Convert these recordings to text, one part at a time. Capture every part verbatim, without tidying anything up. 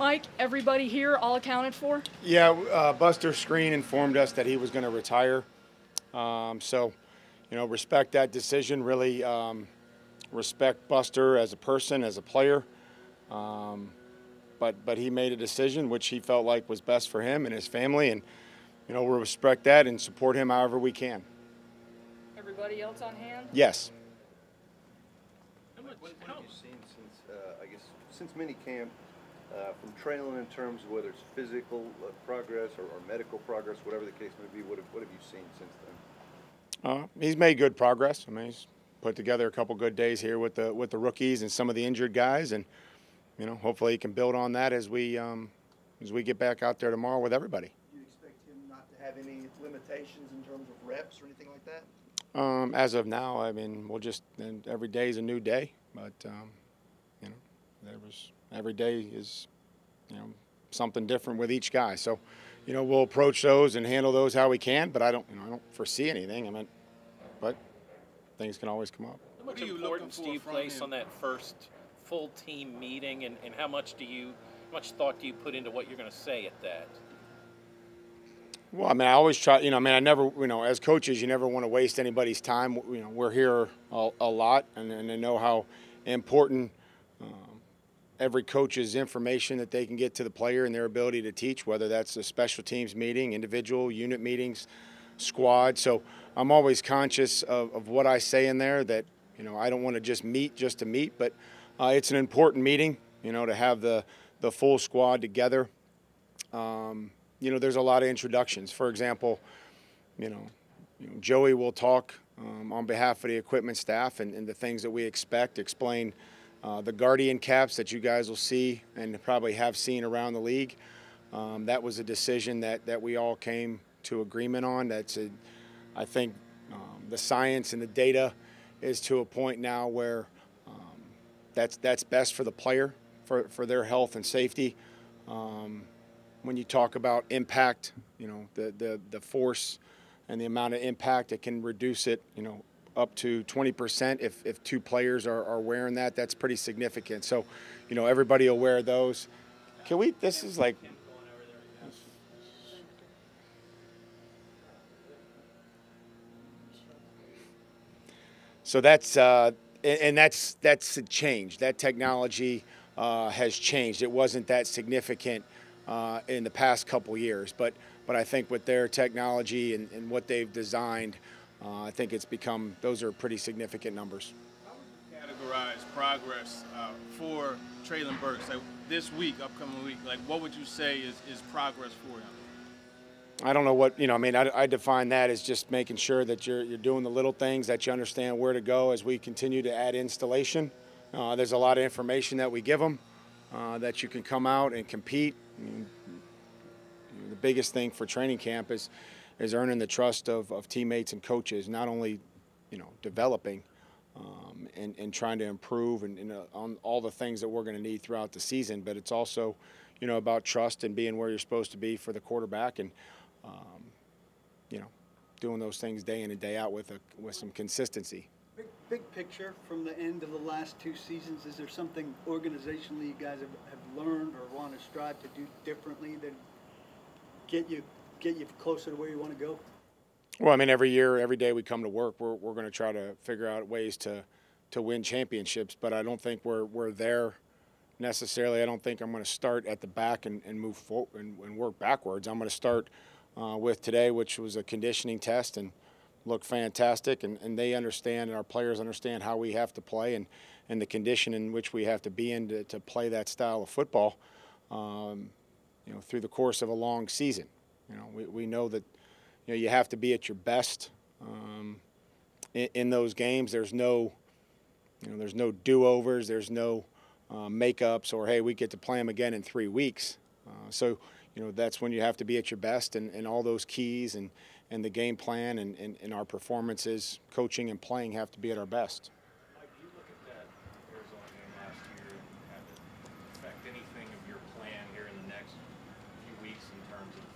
Mike, everybody here all accounted for? Yeah, uh, Buster Screen informed us that he was going to retire. Um, so, you know, respect that decision, really um, respect Buster as a person, as a player. Um, but but he made a decision which he felt like was best for him and his family, and, you know, we'll respect that and support him however we can. Everybody else on hand? Yes. What, what have you seen since, uh, I guess, since minicamp uh, from Treylon in terms of whether it's physical uh, progress or, or medical progress, whatever the case may be, what have, what have you seen since then? Uh, he's made good progress. I mean, he's put together a couple good days here with the with the rookies and some of the injured guys, and, you know, hopefully he can build on that as we um, as we get back out there tomorrow with everybody. Do you expect him not to have any limitations in terms of reps or anything like that? Um, as of now, I mean, we'll just, and every day is a new day, but, um, you know, there was, every day is, you know, something different with each guy. So, you know, we'll approach those and handle those how we can, but I don't, you know, I don't foresee anything. I mean, but things can always come up. How much importance do you place on that first full team meeting, and, and how much do you, how much thought do you put into what you're going to say at that? Well, I mean, I always try, you know, I mean, I never, you know, as coaches, you never want to waste anybody's time. You know, we're here a, a lot, and, and I know how important um, every coach's information that they can get to the player and their ability to teach, whether that's a special teams meeting, individual unit meetings, squad. So I'm always conscious of, of what I say in there, that, you know, I don't want to just meet just to meet, but uh, it's an important meeting, you know, to have the, the full squad together. Um, You know, there's a lot of introductions. For example, you know, you know Joey will talk um, on behalf of the equipment staff and, and the things that we expect, explain uh, the Guardian caps that you guys will see and probably have seen around the league. Um, that was a decision that, that we all came to agreement on. That's, a, I think, um, the science and the data is to a point now where um, that's, that's best for the player, for, for their health and safety. Um, When you talk about impact, you know, the, the, the force and the amount of impact, it can reduce it, you know, up to twenty percent if, if two players are, are wearing that. That's pretty significant. So, you know, everybody will wear those. Can we, this is like. So that's, uh, and that's, that's a change. That technology uh, has changed. It wasn't that significant Uh, in the past couple years, but but I think with their technology and, and what they've designed, uh, I think it's become, those are pretty significant numbers. How would you categorize progress uh, for Treylon Burks, like this week, upcoming week? Like, what would you say is, is progress for him? I don't know what, you know, I mean, I, I define that as just making sure that you're, you're doing the little things, that you understand where to go as we continue to add installation. Uh, there's a lot of information that we give them, uh, that you can come out and compete. I mean, the biggest thing for training camp is, is earning the trust of, of teammates and coaches, not only, you know, developing um, and, and trying to improve and, and uh, on all the things that we're going to need throughout the season, but it's also, you know, about trust and being where you're supposed to be for the quarterback and, um, you know, doing those things day in and day out with, a, with some consistency. Big, big picture from the end of the last two seasons, is there something organizationally you guys have, have learned or want to strive to do differently that get you get you closer to where you want to go? Well, I mean, every year, every day we come to work, we're, we're going to try to figure out ways to, to win championships, but I don't think we're, we're there necessarily. I don't think I'm going to start at the back and, and move forward and, and work backwards. I'm going to start uh, with today, which was a conditioning test, and look fantastic, and, and they understand, and our players understand how we have to play and, and the condition in which we have to be in to, to play that style of football, um, you know, through the course of a long season. You know, we, we know that, you know, you have to be at your best um, in, in those games. There's no, you know, there's no do-overs, there's no uh, makeups or, hey, we get to play them again in three weeks. Uh, so, you know, that's when you have to be at your best, and, and all those keys and, and the game plan and, and, and our performances, coaching and playing, have to be at our best. Mike, do you look at that Arizona game last year and have it affect anything of your plan here in the next few weeks in terms of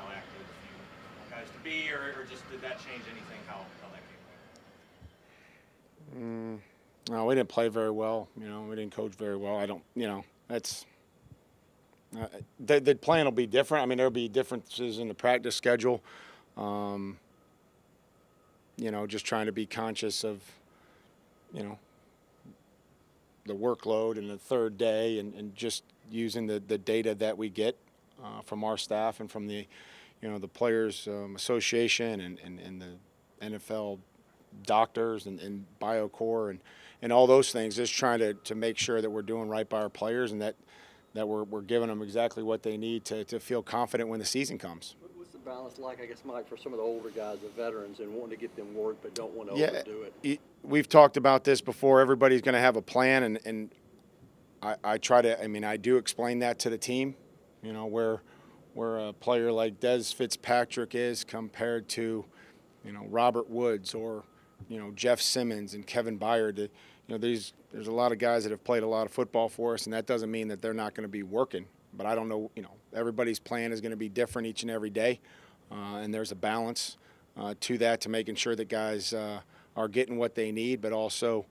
how active you want guys to be, or, or just did that change anything, how, how that game went? Mm, no, we didn't play very well. You know, we didn't coach very well. I don't, you know, That's uh, the, the plan will be different. I mean, there'll be differences in the practice schedule. Um, you know, just trying to be conscious of, you know, the workload and the third day, and, and just using the, the data that we get uh, from our staff and from the, you know, the Players um, Association and, and, and the N F L doctors and, and BioCore and, and all those things, just trying to, to make sure that we're doing right by our players and that, that we're, we're giving them exactly what they need to, to feel confident when the season comes. What's the balance like, I guess, Mike, for some of the older guys, the veterans, and wanting to get them work but don't want to yeah, overdo it? it? We've talked about this before. Everybody's going to have a plan, and, and I, I try to – I mean, I do explain that to the team, you know, where – where a player like Des Fitzpatrick is compared to, you know, Robert Woods or, you know, Jeff Simmons and Kevin Byard. You know, these, there's a lot of guys that have played a lot of football for us, and that doesn't mean that they're not going to be working. But I don't know, you know, everybody's plan is going to be different each and every day, uh, and there's a balance uh, to that, to making sure that guys uh, are getting what they need, but also,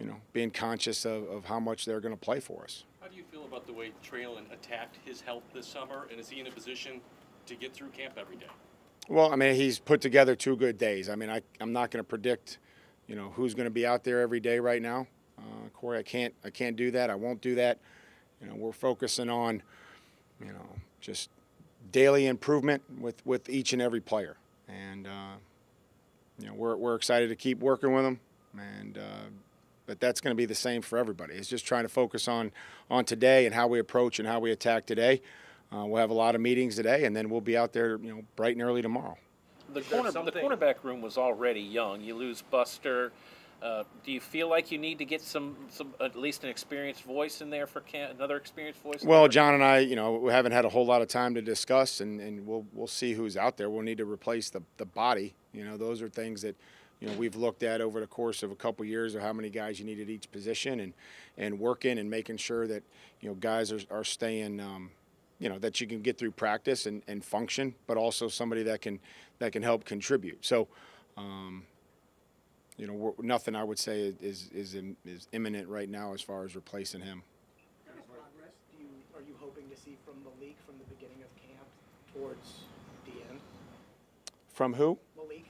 you know, being conscious of, of how much they're going to play for us. How do you feel about the way Treylon attacked his health this summer, and is he in a position to get through camp every day? Well, I mean, he's put together two good days. I mean, I, I'm not going to predict, you know, who's going to be out there every day right now. Uh, Corey, I can't, I can't do that. I won't do that. You know, we're focusing on, you know, just daily improvement with, with each and every player. And, uh, you know, we're, we're excited to keep working with them. And, uh, but that's going to be the same for everybody. It's just trying to focus on, on today and how we approach and how we attack today. Uh, we'll have a lot of meetings today, and then we'll be out there, you know, bright and early tomorrow. The, corner, the cornerback room was already young. You lose Buster. Uh, do you feel like you need to get some, some at least an experienced voice in there for can, another experienced voice? Well, John and I, you know, we haven't had a whole lot of time to discuss, and, and we'll we'll see who's out there. We'll need to replace the the body. You know, those are things that, you know, we've looked at over the course of a couple of years, of how many guys you need at each position, and and working and making sure that, you know, guys are, are staying, um, you know, that you can get through practice and, and function, but also somebody that can that can help contribute. So, um, you know, we're, nothing I would say is is is imminent right now as far as replacing him. What kind of progress do you, are you hoping to see from Malik from the beginning of camp towards the end? From who? Malik.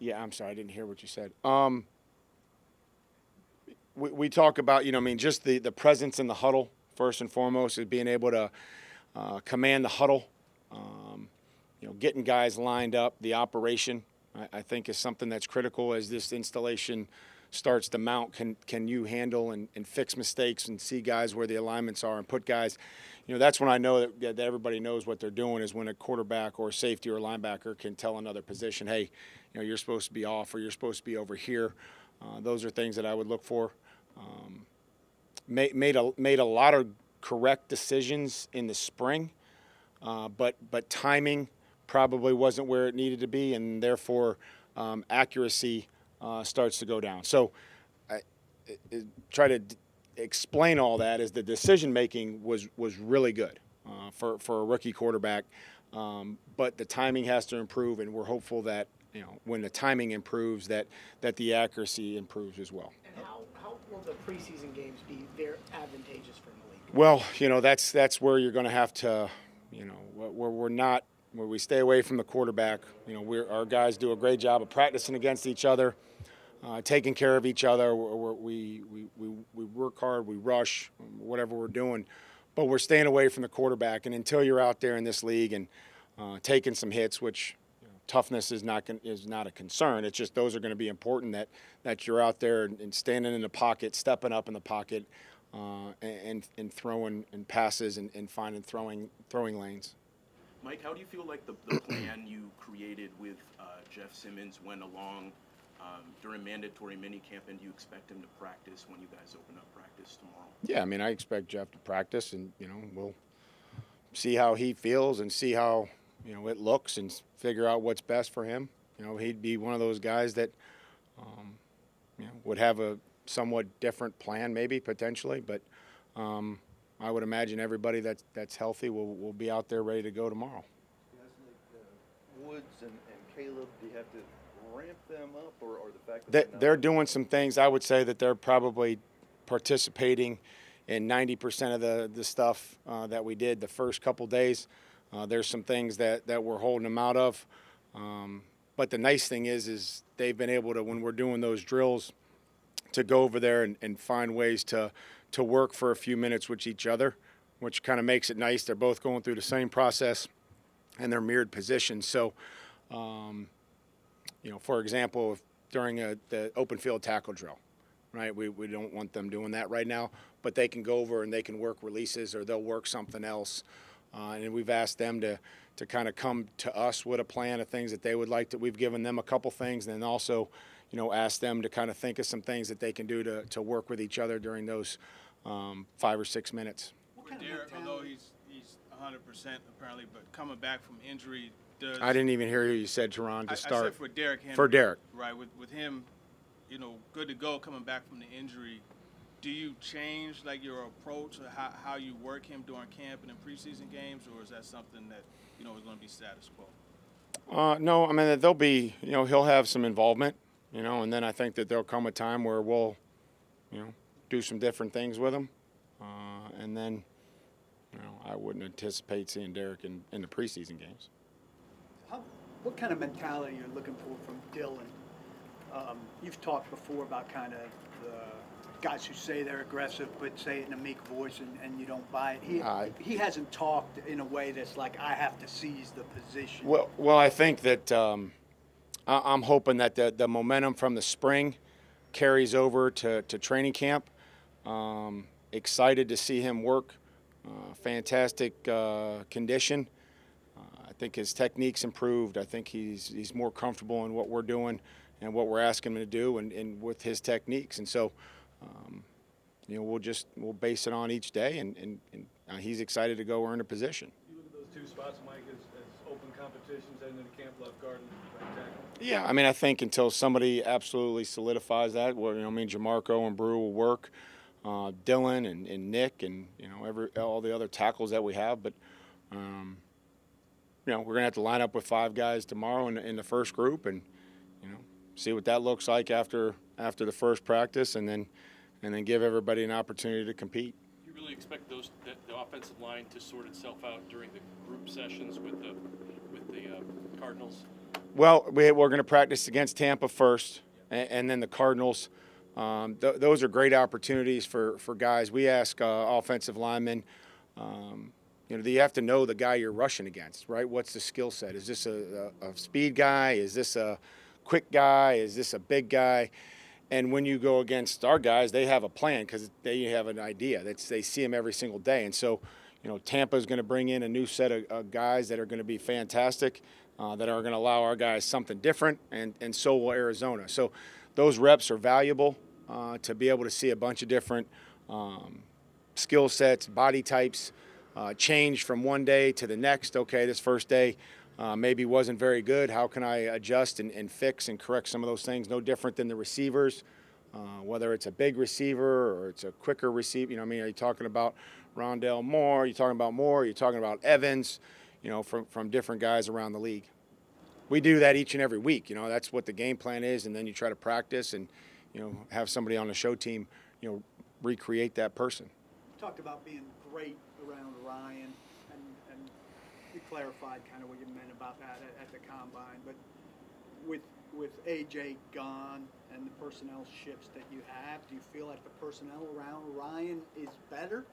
Yeah, I'm sorry, I didn't hear what you said. Um, we, we talk about, you know, I mean, just the, the presence in the huddle, first and foremost, is being able to uh, command the huddle, um, you know, getting guys lined up, the operation, I, I think is something that's critical as this installation starts to mount. Can, can you handle and, and fix mistakes and see guys where the alignments are and put guys, you know, that's when I know that, that everybody knows what they're doing, is when a quarterback or safety or linebacker can tell another position, hey, you know, you're supposed to be off, or you're supposed to be over here. Uh, those are things that I would look for. Um, made, made, a, made a lot of correct decisions in the spring, uh, but, but timing probably wasn't where it needed to be, and therefore um, accuracy Uh, starts to go down. So I, I, I try to d explain all that is the decision making was was really good uh, for for a rookie quarterback, um, but the timing has to improve, and we're hopeful that, you know, when the timing improves, that that the accuracy improves as well. And how, how will the preseason games be they're advantageous for Malik? Well, you know, that's that's where you're going to have to, you know, where we're not. Where we stay away from the quarterback. You know, we're, our guys do a great job of practicing against each other, uh, taking care of each other. We're, we, we, we, we work hard, we rush, whatever we're doing, but we're staying away from the quarterback. And until you're out there in this league and uh, taking some hits, which, you know, toughness is not, is not a concern, it's just those are going to be important, that, that you're out there and, and standing in the pocket, stepping up in the pocket, uh, and, and throwing and passes and, and finding throwing, throwing lanes. Mike, how do you feel like the, the plan you created with uh, Jeff Simmons went along um, during mandatory minicamp, and do you expect him to practice when you guys open up practice tomorrow? Yeah, I mean, I expect Jeff to practice, and, you know, we'll see how he feels and see how, you know, it looks and figure out what's best for him. You know, he'd be one of those guys that, um, you know, would have a somewhat different plan maybe potentially, but um, – I would imagine everybody that's, that's healthy will, will be out there ready to go tomorrow. Guys like uh, Woods and, and Caleb, do you have to ramp them up, or, or the fact that they, they're, they're doing some things? I would say that they're probably participating in ninety percent of the, the stuff uh, that we did the first couple days. Uh, there's some things that, that we're holding them out of. Um, but the nice thing is, is they've been able to, when we're doing those drills, to go over there and, and find ways to, to work for a few minutes with each other, which kind of makes it nice. They're both going through the same process and they're mirrored positions. So, um, you know, for example, if during a, the open field tackle drill, right, we, we don't want them doing that right now, but they can go over and they can work releases or they'll work something else. Uh, and we've asked them to, to kind of come to us with a plan of things that they would like to. We've given them a couple things, and then also, you know, ask them to kind of think of some things that they can do to, to work with each other during those um, five or six minutes. With Derek, although he's, he's one hundred percent apparently, but coming back from injury does... I didn't even hear who you said, Teron, to I, start. I said for Derek Henry. For Derek. Right, with, with him, you know, good to go coming back from the injury. Do you change, like, your approach or how, how you work him during camp and in preseason games, or is that something that, you know, is going to be status quo? Uh, no, I mean, there'll be, you know, he'll have some involvement. You know, and then I think that there'll come a time where we'll, you know, do some different things with him. Uh, and then, you know, I wouldn't anticipate seeing Derek in, in the preseason games. How, what kind of mentality you're looking for from Dylan? Um, you've talked before about kind of the guys who say they're aggressive but say it in a meek voice and, and you don't buy it. He, I, he hasn't talked in a way that's like, I have to seize the position. Well, well I think that um, – I'm hoping that the, the momentum from the spring carries over to, to training camp. Um, excited to see him work. Uh, fantastic uh, condition. Uh, I think his technique's improved. I think he's, he's more comfortable in what we're doing and what we're asking him to do and, and with his techniques. And so, um, you know, we'll just we'll base it on each day, and, and, and uh, he's excited to go earn a position. You look at those two spots, Mike, as, as open competitions heading into camp, left guard and right tackle. Yeah, I mean, I think until somebody absolutely solidifies that, well, you know, I mean, Jamarco and Brew will work, uh, Dylan and, and Nick, and you know, every all the other tackles that we have. But um, you know, we're gonna have to line up with five guys tomorrow in, in the first group, and you know, see what that looks like after after the first practice, and then and then give everybody an opportunity to compete. You really expect those the, the offensive line to sort itself out during the group sessions with the with the uh, Cardinals? Well, we, we're going to practice against Tampa first, and, and then the Cardinals. Um, th those are great opportunities for, for guys. We ask uh, offensive linemen, um, you know, do you have to know the guy you're rushing against, right? What's the skill set? Is this a, a, a speed guy? Is this a quick guy? Is this a big guy? And when you go against our guys, they have a plan because they have an idea. That's, they see him every single day. And so, you know, Tampa's going to bring in a new set of, of guys that are going to be fantastic. Uh, that are going to allow our guys something different, and, and so will Arizona. So those reps are valuable uh, to be able to see a bunch of different um, skill sets, body types, uh, change from one day to the next. Okay, this first day uh, maybe wasn't very good. How can I adjust and, and fix and correct some of those things? No different than the receivers, uh, whether it's a big receiver or it's a quicker receiver. You know what I mean? Are you talking about Rondale Moore? Are you talking about Moore? Are you talking about Evans? You know, from, from different guys around the league. We do that each and every week. You know, that's what the game plan is, and then you try to practice and, you know, have somebody on the show team, you know, recreate that person. You talked about being great around Ryan, and, and you clarified kind of what you meant about that at, at the Combine. But with, with A J gone and the personnel shifts that you have, do you feel like the personnel around Ryan is better?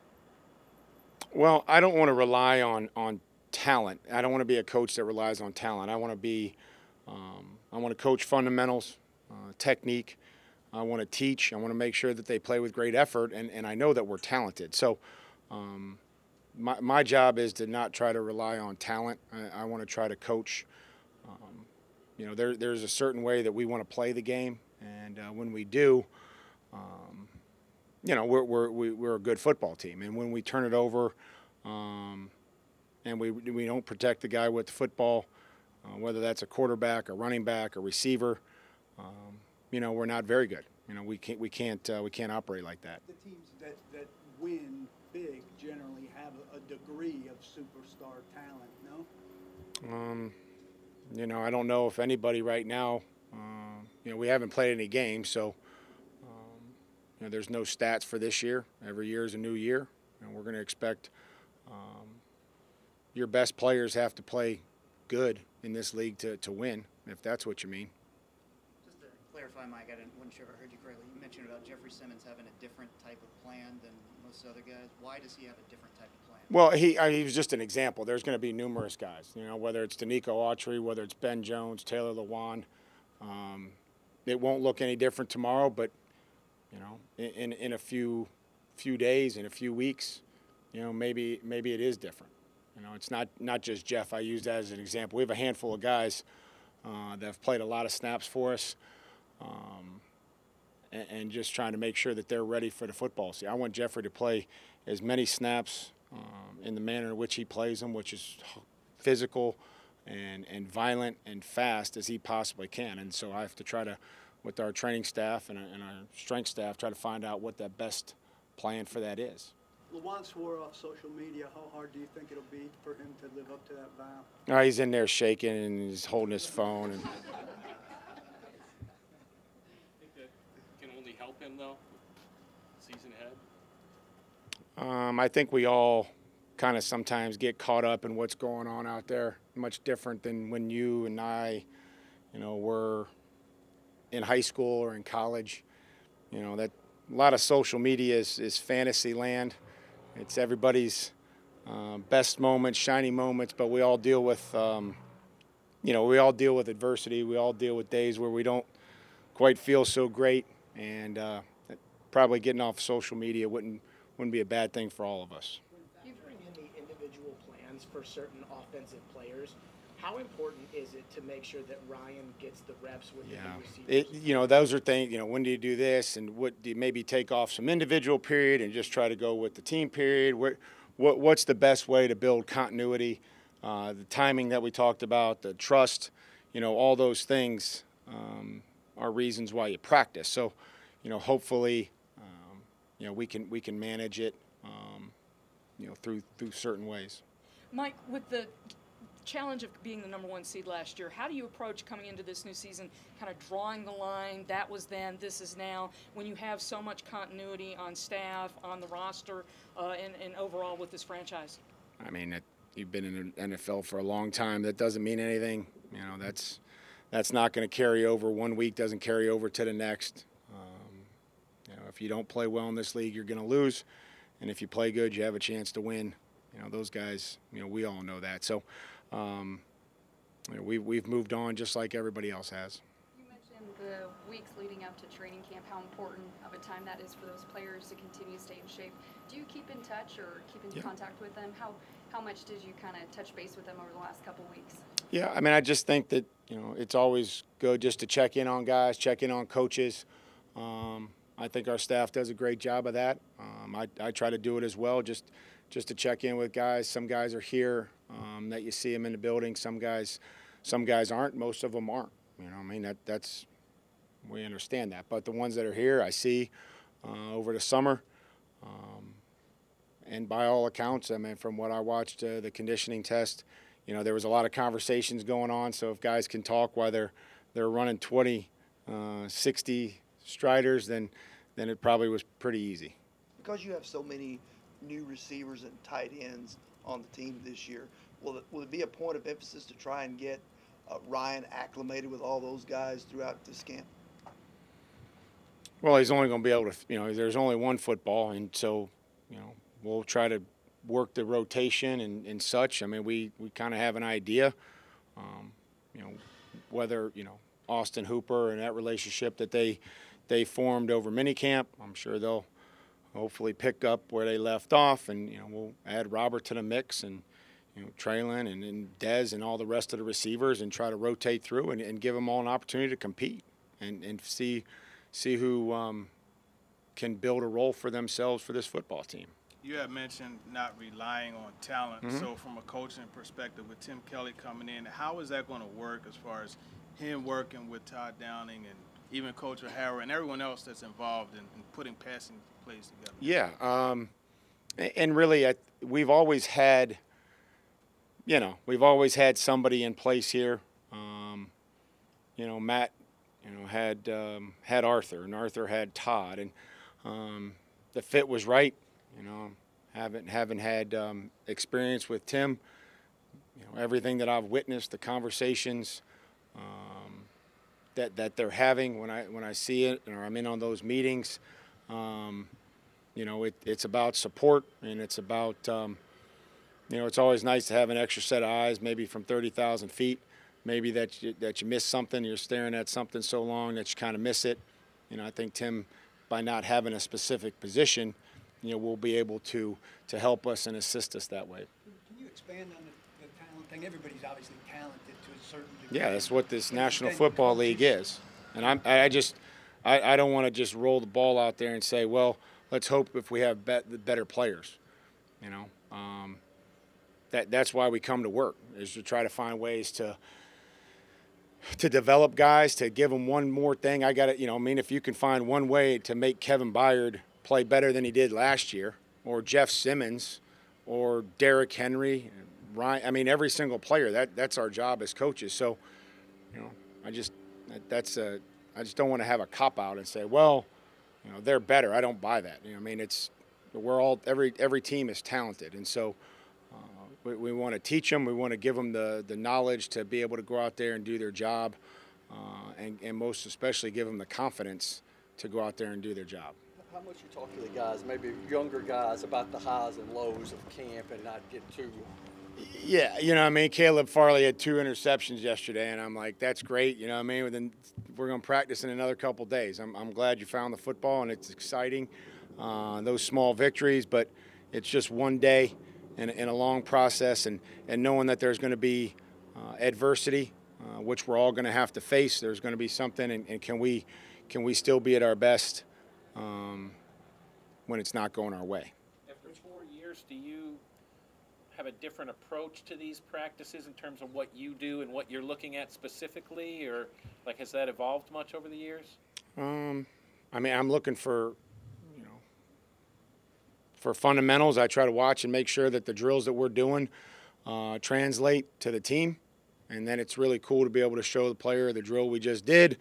Well, I don't want to rely on on – talent. I don't want to be a coach that relies on talent. I want to be, um, I want to coach fundamentals, uh, technique. I want to teach. I want to make sure that they play with great effort, and, and I know that we're talented. So um, my, my job is to not try to rely on talent. I, I want to try to coach. Um, you know, there, there's a certain way that we want to play the game, and uh, when we do, um, you know, we're, we're, we're a good football team. And when we turn it over, um, and we, we don't protect the guy with the football, uh, whether that's a quarterback, a running back, a receiver, um, you know, we're not very good. You know, we can't, we can't, uh, we can't operate like that. The teams that, that win big generally have a degree of superstar talent, no? Um, you know, I don't know if anybody right now, uh, you know, we haven't played any games, so, um, you know, there's no stats for this year. Every year is a new year, and we're going to expect um, your best players have to play good in this league to, to win, if that's what you mean. Just to clarify, Mike, I didn't, wasn't sure if I heard you correctly. You mentioned about Jeffrey Simmons having a different type of plan than most other guys. Why does he have a different type of plan? Well, he, I mean, he was just an example. There's going to be numerous guys, you know, whether it's Denico Autry, whether it's Ben Jones, Taylor Lewan. Um, it won't look any different tomorrow, but, you know, in, in a few few days, in a few weeks, you know, maybe maybe it is different. You know, it's not, not just Jeff. I use that as an example. We have a handful of guys uh, that have played a lot of snaps for us, um, and, and just trying to make sure that they're ready for the football. See, I want Jeffrey to play as many snaps um, in the manner in which he plays them, which is physical and, and violent and fast as he possibly can. And so I have to try to, with our training staff and our, and our strength staff, try to find out what that best plan for that is. LaJuan Swort off social media. How hard do you think it'll be for him to live up to that vow? Oh, he's in there shaking and he's holding his phone. And I think that can only help him, though, season ahead? Um, I think we all kind of sometimes get caught up in what's going on out there, much different than when you and I, you know, were in high school or in college. You know, that a lot of social media is, is fantasy land. It's everybody's uh, best moments, shiny moments, but we all deal with, um, you know, we all deal with adversity. We all deal with days where we don't quite feel so great, and uh, probably getting off social media wouldn't wouldn't be a bad thing for all of us. You bring in the individual plans for certain offensive players. How important is it to make sure that Ryan gets the reps with the receivers? Yeah, you know, those are things, you know, when do you do this, and what do you maybe take off some individual period and just try to go with the team period? What, what what's the best way to build continuity? Uh, the timing that we talked about, the trust, you know, all those things um, are reasons why you practice. So, you know, hopefully, um, you know, we can we can manage it, um, you know, through through certain ways. Mike, with the challenge of being the number one seed last year, how do you approach coming into this new season, kind of drawing the line, that was then, this is now, when you have so much continuity on staff, on the roster, uh, and, and overall with this franchise? I mean, it, you've been in the N F L for a long time. That doesn't mean anything. You know, that's that's not going to carry over. One week doesn't carry over to the next. Um, you know, if you don't play well in this league, you're going to lose. And if you play good, you have a chance to win. You know, those guys, you know, we all know that. So, Um, you know, we've, we've moved on just like everybody else has. You mentioned the weeks leading up to training camp, how important of a time that is for those players to continue to stay in shape. Do you keep in touch or keep in yeah. contact with them? How, how much did you kind of touch base with them over the last couple weeks? Yeah, I mean, I just think that, you know, it's always good just to check in on guys, check in on coaches. Um, I think our staff does a great job of that. Um, I, I try to do it as well, just just to check in with guys. Some guys are here um, that you see them in the building. Some guys, some guys aren't. Most of them aren't. You know, I mean, that that's we understand that. But the ones that are here, I see uh, over the summer, um, and by all accounts, I mean, from what I watched uh, the conditioning test, you know, there was a lot of conversations going on. So if guys can talk while they're they're running twenty, uh, sixty striders, then then it probably was pretty easy. Because you have so many new receivers and tight ends on the team this year, will it, will it be a point of emphasis to try and get uh, Ryan acclimated with all those guys throughout this camp? Well, he's only going to be able to, you know, there's only one football, and so, you know, we'll try to work the rotation and, and such. I mean, we, we kind of have an idea, um, you know, whether, you know, Austin Hooper and that relationship that they, they formed over minicamp, I'm sure they'll hopefully pick up where they left off, and, you know, we'll add Robert to the mix, and, you know, Treylon and, and Dez and all the rest of the receivers, and try to rotate through and, and give them all an opportunity to compete and, and see see who um, can build a role for themselves for this football team. You have mentioned not relying on talent. Mm-hmm. So from a coaching perspective, with Tim Kelly coming in, how is that going to work as far as him working with Todd Downing and even Coach O'Hara and everyone else that's involved in, in putting passing plays together? Yeah, um, and really, I, we've always had, you know, we've always had somebody in place here. Um, you know, Matt, you know, had um, had Arthur, and Arthur had Todd, and um, the fit was right. You know, haven't haven't had um, experience with Tim. You know, everything that I've witnessed, the conversations um, that that they're having when I when I see it, or I'm in on those meetings. Um, you know, it, it's about support, and it's about um, you know, it's always nice to have an extra set of eyes, maybe from thirty thousand feet. Maybe that you, that you miss something, you're staring at something so long that you kind of miss it. You know, I think Tim, by not having a specific position, you know, will be able to to help us and assist us that way. Can you expand on the, the talent thing? Everybody's obviously talented to a certain degree. Yeah, that's what this National Football League is. And I'm, I just, I, I don't want to just roll the ball out there and say, well, let's hope if we have bet, better players. You know, um, that that's why we come to work, is to try to find ways to. to develop guys, to give them one more thing. I got to, you know, I mean, if you can find one way to make Kevin Byard play better than he did last year, or Jeff Simmons, or Derek Henry, Ryan, I mean, every single player, that, that's our job as coaches. So, you know, I just, that's a, I just don't want to have a cop-out and say, well, you know, they're better. I don't buy that. You know, I mean, it's, we're all, every, every team is talented. And so, We, we want to teach them. We want to give them the, the knowledge to be able to go out there and do their job, uh, and, and most especially give them the confidence to go out there and do their job. How much you talk to the guys, maybe younger guys, about the highs and lows of camp and not get too? Yeah, you know what I mean? Caleb Farley had two interceptions yesterday, and I'm like, that's great. You know what I mean? Then we're going to practice in another couple days. I'm, I'm glad you found the football, and it's exciting, uh, those small victories, but it's just one day. In, in a long process, and, and knowing that there's going to be uh, adversity, uh, which we're all going to have to face. There's going to be something, and, and can we can we still be at our best um, when it's not going our way? After four years, do you have a different approach to these practices in terms of what you do and what you're looking at specifically, or like has that evolved much over the years? Um, I mean, I'm looking for. For fundamentals, I try to watch and make sure that the drills that we're doing uh, translate to the team. And then it's really cool to be able to show the player the drill we just did.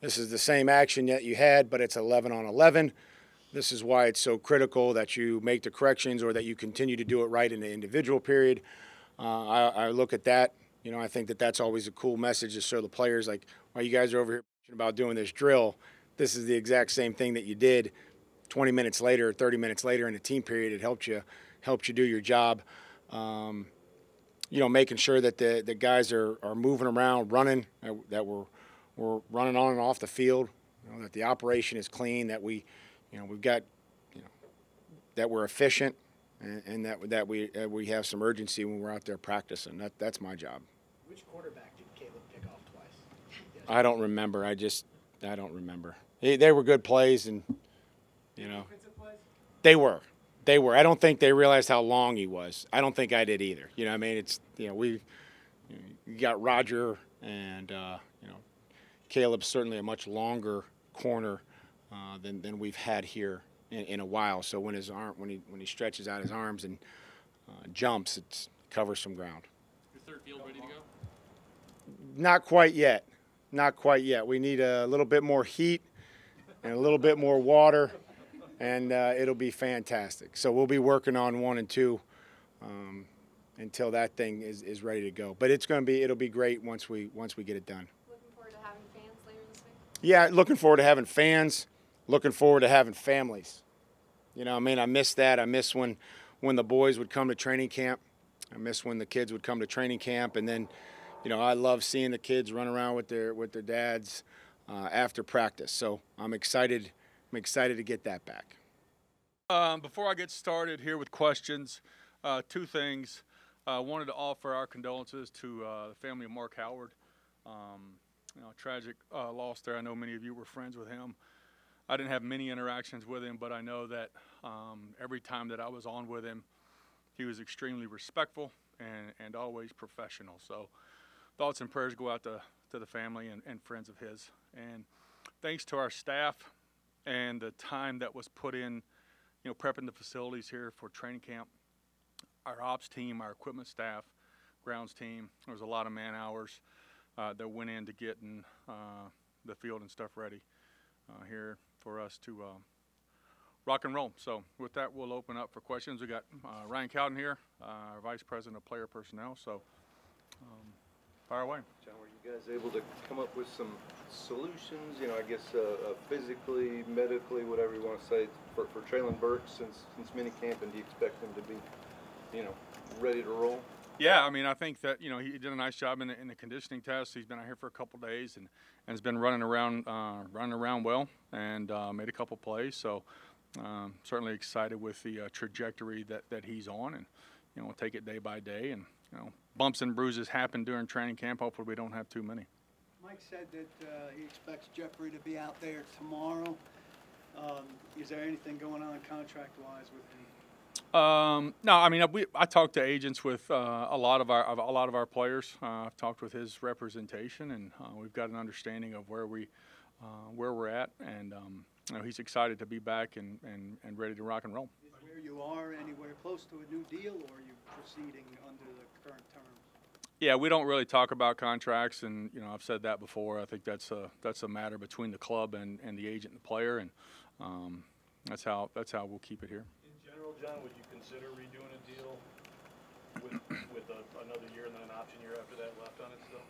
This is the same action that you had, but it's eleven on eleven. This is why it's so critical that you make the corrections or that you continue to do it right in the individual period. Uh, I, I look at that. You know, I think that that's always a cool message to show the players, like, while you guys are over here about doing this drill, this is the exact same thing that you did twenty minutes later or thirty minutes later in a team period. It helped you helped you do your job. Um, you know, making sure that the, the guys are, are moving around, running, uh, that we're, we're running on and off the field, you know, that the operation is clean, that we, you know, we've got, you know, that we're efficient, and, and that, that we uh, we have some urgency when we're out there practicing. That, that's my job. Which quarterback did Caleb pick off twice? I don't remember. I just, I don't remember. They, they were good plays, and, you know, they were, they were. I don't think they realized how long he was. I don't think I did either. You know, I mean, it's, you know, we you got Roger and uh, you know, Caleb's certainly a much longer corner uh, than than we've had here in, in a while. So when his arm, when he when he stretches out his arms and uh, jumps, it covers some ground. Your third field ready to go? Not quite yet. Not quite yet. We need a little bit more heat and a little bit more water. And uh, it'll be fantastic. So we'll be working on one and two um, until that thing is, is ready to go. But it's going to be it'll be great once we once we get it done. Looking forward to having fans later this week. Yeah, looking forward to having fans. Looking forward to having families. You know, I mean, I miss that. I miss when when the boys would come to training camp. I miss when the kids would come to training camp. And then, you know, I love seeing the kids run around with their with their dads uh, after practice. So I'm excited. I'm excited to get that back. Um, before I get started here with questions, uh, two things. I uh, wanted to offer our condolences to uh, the family of Mark Howard. Um, you know, tragic uh, loss there. I know many of you were friends with him. I didn't have many interactions with him, but I know that um, every time that I was on with him, he was extremely respectful and, and always professional. So thoughts and prayers go out to, to the family and, and friends of his. And thanks to our staff and the time that was put in, you know, prepping the facilities here for training camp, our ops team, our equipment staff, grounds team. There was a lot of man hours uh, that went into getting uh, the field and stuff ready uh, here for us to uh, rock and roll. So with that, we'll open up for questions. We got uh, Ryan Cowden here, uh, our Vice President of Player Personnel. So um, fire away. John, were you guys able to come up with some solutions, you know, I guess uh, uh, physically, medically, whatever you want to say, for, for Treylon Burks since, since minicamp, and do you expect him to be, you know, ready to roll? Yeah, I mean, I think that, you know, he did a nice job in the, in the conditioning test. He's been out here for a couple days and, and has been running around uh, running around well and uh, made a couple plays. So um, certainly excited with the uh, trajectory that, that he's on, and, you know, we'll take it day by day. And, you know, bumps and bruises happen during training camp. Hopefully we don't have too many. Mike said that uh, he expects Jeffrey to be out there tomorrow. Um, is there anything going on contract-wise with him? Um, no, I mean, we, I talked to agents with uh, a lot of our of, a lot of our players. Uh, I've talked with his representation, and uh, we've got an understanding of where we uh, where we're at, and um, you know, he's excited to be back and, and, and ready to rock and roll. Is where you are anywhere close to a new deal, or are you proceeding under the current terms? Yeah, we don't really talk about contracts, and you know, I've said that before. I think that's a that's a matter between the club and, and the agent and the player, and um, that's how that's how we'll keep it here. John, would you consider redoing a deal with, with a, another year and then an option year after that left on it still?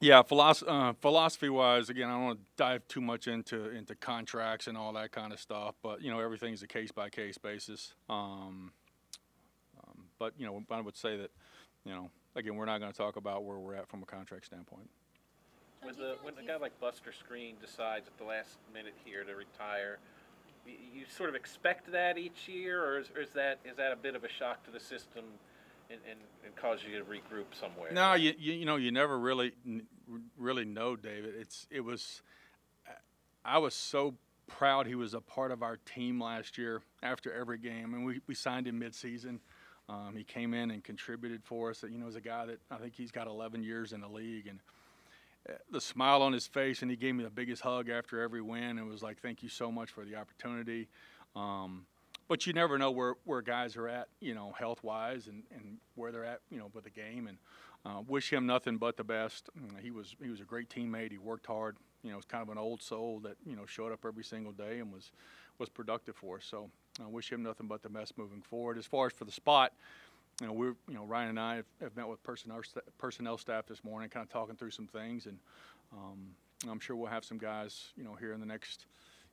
Yeah, philosophy, uh, philosophy-wise, again, I don't want to dive too much into into contracts and all that kind of stuff, but, you know, everything's a case-by-case basis. Um, um, but, you know, I would say that, you know, again, we're not going to talk about where we're at from a contract standpoint. When, the, when a guy like Buster Screen decides at the last minute here to retire, you sort of expect that each year, or is, or is that is that a bit of a shock to the system, and, and, and cause you to regroup somewhere? No, you, you you know you never really really know, David. It's it was I was so proud he was a part of our team last year. After every game, and we we signed him midseason. Um, he came in and contributed for us. You know, as a guy that I think he's got eleven years in the league, and the smile on his face, and he gave me the biggest hug after every win. It was like, thank you so much for the opportunity. Um, but you never know where, where guys are at, you know, health-wise, and, and where they're at, you know, with the game. And uh, wish him nothing but the best. He was he was a great teammate. He worked hard. You know, was kind of an old soul that, you know, showed up every single day and was, was productive for us. So I uh, wish him nothing but the best moving forward. As far as for the spot, you know, we're, you know, Ryan and I have, have met with personnel, st personnel staff this morning, kind of talking through some things, and um, I'm sure we'll have some guys, you know, here in the next,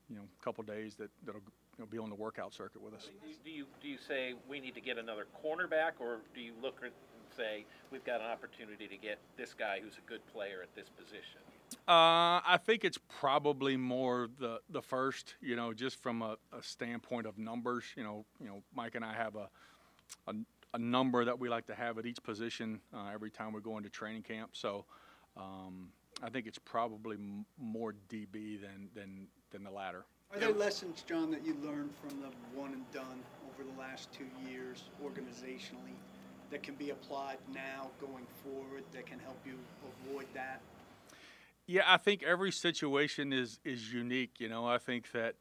you know, couple days that that'll you know, be on the workout circuit with us. Do you do you say we need to get another cornerback, or do you look at and say we've got an opportunity to get this guy who's a good player at this position? Uh, I think it's probably more the the first, you know, just from a, a standpoint of numbers. You know, you know, Mike and I have a. a a number that we like to have at each position uh, every time we go into training camp. So um, I think it's probably m more D B than, than, than the latter. Are there lessons, John, that you learned from the one and done over the last two years organizationally that can be applied now going forward that can help you avoid that? Yeah, I think every situation is, is unique. You know, I think that,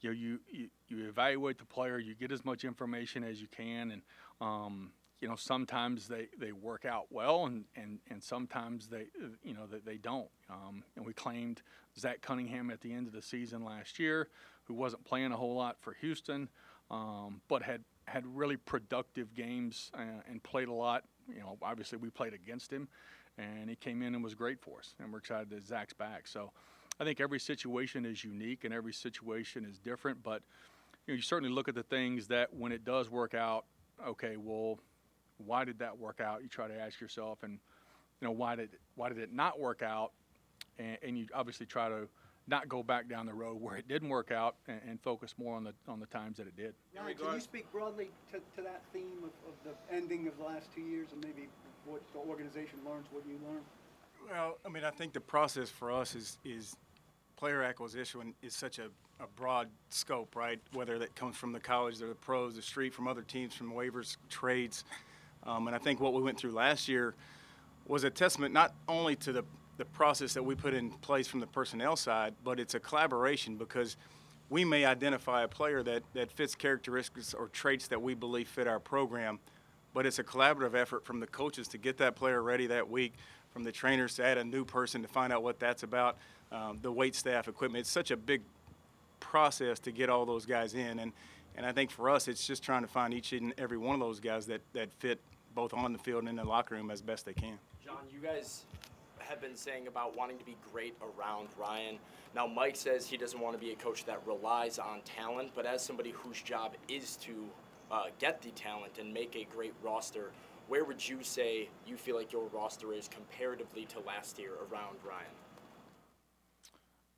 you know, you, you, you evaluate the player, you get as much information as you can, and Um, you know, sometimes they, they work out well, and, and, and sometimes they, you know, they, they don't. Um, and we claimed Zach Cunningham at the end of the season last year, who wasn't playing a whole lot for Houston, um, but had, had really productive games and, and played a lot. You know, obviously we played against him, and he came in and was great for us, and we're excited that Zach's back. So I think every situation is unique and every situation is different, but you know, you certainly look at the things that when it does work out, okay, well, why did that work out? You try to ask yourself, and you know, why did why did it not work out? And, and you obviously try to not go back down the road where it didn't work out, and, and focus more on the on the times that it did. Now, can you speak broadly to, to that theme of, of the ending of the last two years, and maybe what the organization learns, what you learn? Well, I mean, I think the process for us is is player acquisition is such a a broad scope, right? Whether that comes from the college or the pros, the street, from other teams, from waivers, trades. Um, and I think what we went through last year was a testament not only to the, the process that we put in place from the personnel side, but it's a collaboration, because we may identify a player that, that fits characteristics or traits that we believe fit our program, but it's a collaborative effort from the coaches to get that player ready that week, from the trainers to add a new person to find out what that's about, um, the weight staff, equipment. It's such a big process to get all those guys in. And, and I think for us, it's just trying to find each and every one of those guys that, that fit both on the field and in the locker room as best they can. John, you guys have been saying about wanting to be great around Ryan. Now Mike says he doesn't want to be a coach that relies on talent, but as somebody whose job is to uh, get the talent and make a great roster, where would you say you feel like your roster is comparatively to last year around Ryan?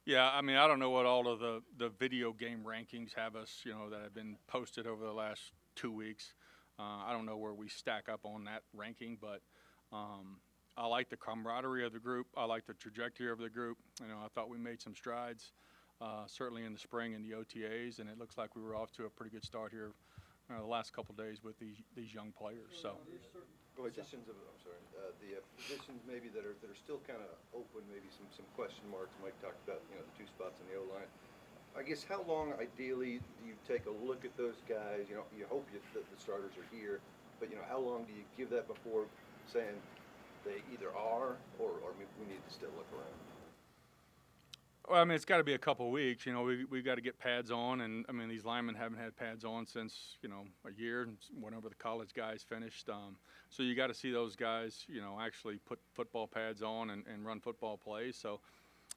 Yeah, I mean, I don't know what all of the, the video game rankings have us, you know, that have been posted over the last two weeks. Uh, I don't know where we stack up on that ranking, but um, I like the camaraderie of the group. I like the trajectory of the group. You know, I thought we made some strides, uh, certainly in the spring and the O T As, and it looks like we were off to a pretty good start here you know, the last couple of days with these, these young players. So, Go ahead, positions of, I'm sorry, uh, the uh, positions maybe that are that are still kind of open, maybe some some question marks. Mike talked about you know the two spots in the O line. I guess how long ideally do you take a look at those guys? You know, you hope you, that the starters are here, but you know how long do you give that before saying they either are or, or we need to still look around? Well, I mean, it's got to be a couple of weeks. You know, we, we've got to get pads on. And, I mean, these linemen haven't had pads on since, you know, a year, whenever the college guys finished. Um, so you got to see those guys, you know, actually put football pads on and, and run football plays. So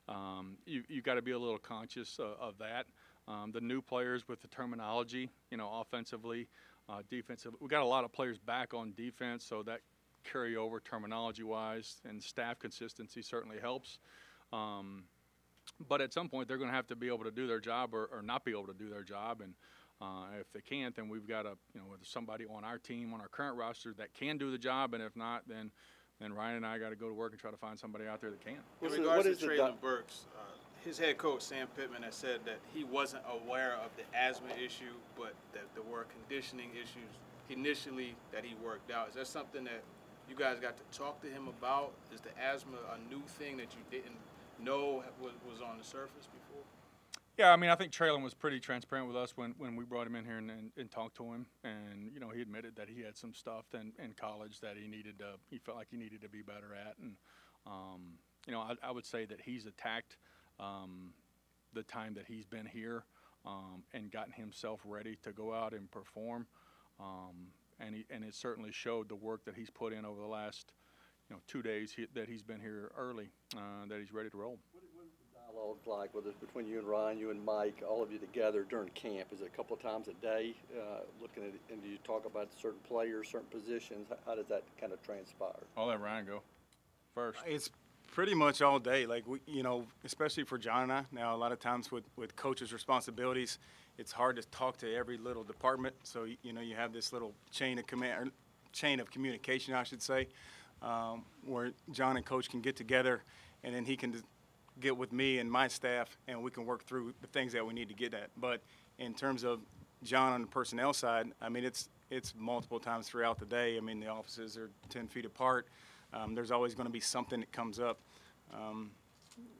um, you, you've got to be a little conscious uh, of that. Um, the new players with the terminology, you know, offensively, uh, defensively. We've got a lot of players back on defense, so that carryover terminology-wise and staff consistency certainly helps. Um, but at some point, they're going to have to be able to do their job or, or not be able to do their job. And uh, if they can't, then we've got to, you know, there's somebody on our team, on our current roster that can do the job. And if not, then then Ryan and I got to go to work and try to find somebody out there that can. In regards to Treylon Burks, uh, his head coach, Sam Pittman, has said that he wasn't aware of the asthma issue, but that there were conditioning issues initially that he worked out. Is that something that you guys got to talk to him about? Is the asthma a new thing that you didn't know was, was on the surface before? Yeah, I mean, I think Treylon was pretty transparent with us when, when we brought him in here and, and, and talked to him. And, you know, he admitted that he had some stuff in, in college that he needed to, he felt like he needed to be better at. And, um, you know, I, I would say that he's attacked um, the time that he's been here um, and gotten himself ready to go out and perform. Um, And, he, and it certainly showed the work that he's put in over the last, you know, two days he, that he's been here early, uh, that he's ready to roll. What, what is the dialogue like, whether it's between you and Ryan, you and Mike, all of you together during camp? Is it a couple of times a day uh, looking at it, and do you talk about certain players, certain positions? How, how does that kind of transpire? I'll let Ryan go first. It's pretty much all day. Like, we, you know, especially for John and I, now a lot of times with, with coaches' responsibilities, it's hard to talk to every little department, so you know you have this little chain of command, or chain of communication, I should say, um, where John and Coach can get together, and then he can get with me and my staff, and we can work through the things that we need to get at. But in terms of John on the personnel side, I mean it's it's multiple times throughout the day. I mean the offices are ten feet apart. Um, there's always going to be something that comes up, um,